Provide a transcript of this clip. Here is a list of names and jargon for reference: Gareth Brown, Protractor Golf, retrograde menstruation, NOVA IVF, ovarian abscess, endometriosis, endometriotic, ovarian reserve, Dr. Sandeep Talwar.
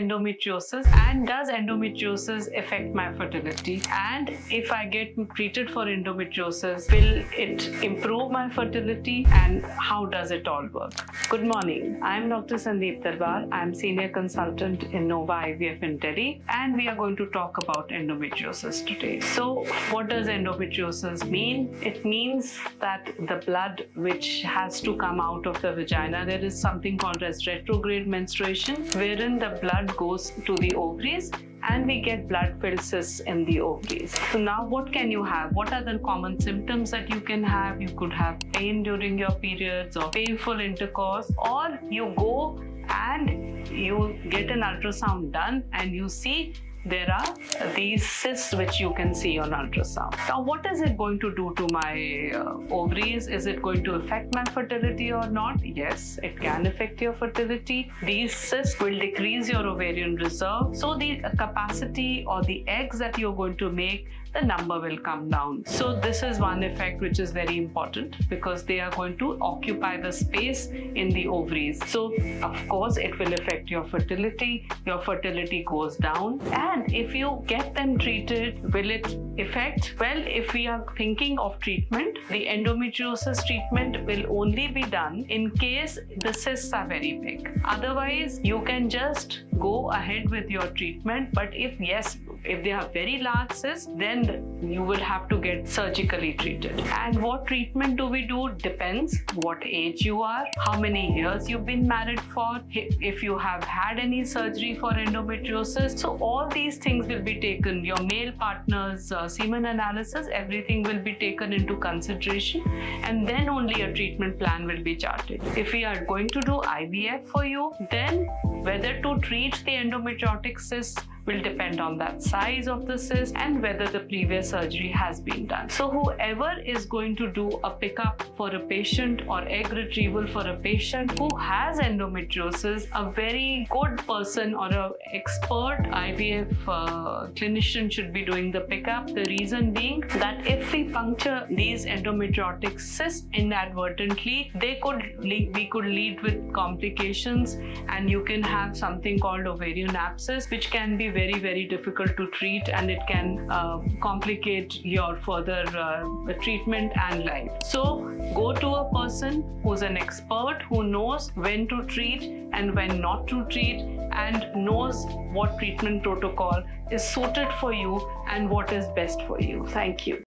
endometriosis and does endometriosis affect my fertility, and if I get treated for endometriosis, will it improve my fertility, and how does it all work? Good morning, I am Dr. Sandeep Talwar. I am Senior Consultant in NOVA IVF in Delhi, and we are going to talk about endometriosis today. So what does endometriosis mean? It means that the blood which has to come out of the vagina, there is something called as retrograde menstruation, wherein the blood goes to the ovaries and we get blood-filled cysts in the ovaries. So now what can you have? What are the common symptoms that you can have? You could have pain during your periods or painful intercourse, or you go and you get an ultrasound done and you see there are these cysts which you can see on ultrasound. Now what is it going to do to my ovaries? Is it going to affect my fertility or not? Yes, it can affect your fertility. These cysts will decrease your ovarian reserve. So the capacity or the eggs that you're going to make, the number will come down. So this is one effect which is very important, because they are going to occupy the space in the ovaries. So of course it will affect your fertility goes down. And if you get them treated, will it affect? Well, if we are thinking of treatment, the endometriosis treatment will only be done in case the cysts are very big. Otherwise, you can just go ahead with your treatment. But if they are very large cysts, then you will have to get surgically treated. And what treatment do we do? Depends what age you are, how many years you've been married for, if you have had any surgery for endometriosis. So all these things will be taken. Your male partner's semen analysis, everything will be taken into consideration, and then only a treatment plan will be charted. If we are going to do IVF for you, then whether to treat the endometriotic cysts will depend on that size of the cyst and whether the previous surgery has been done. So whoever is going to do a pickup for a patient or egg retrieval for a patient who has endometriosis, a very good person or an expert IVF clinician should be doing the pickup. The reason being that if we puncture these endometriotic cysts inadvertently, we could lead with complications, and you can have something called ovarian abscess, which can be very, very difficult to treat, and it can complicate your further treatment and life. So go to a person who's an expert, who knows when to treat and when not to treat, and knows what treatment protocol is suited for you and what is best for you. Thank you.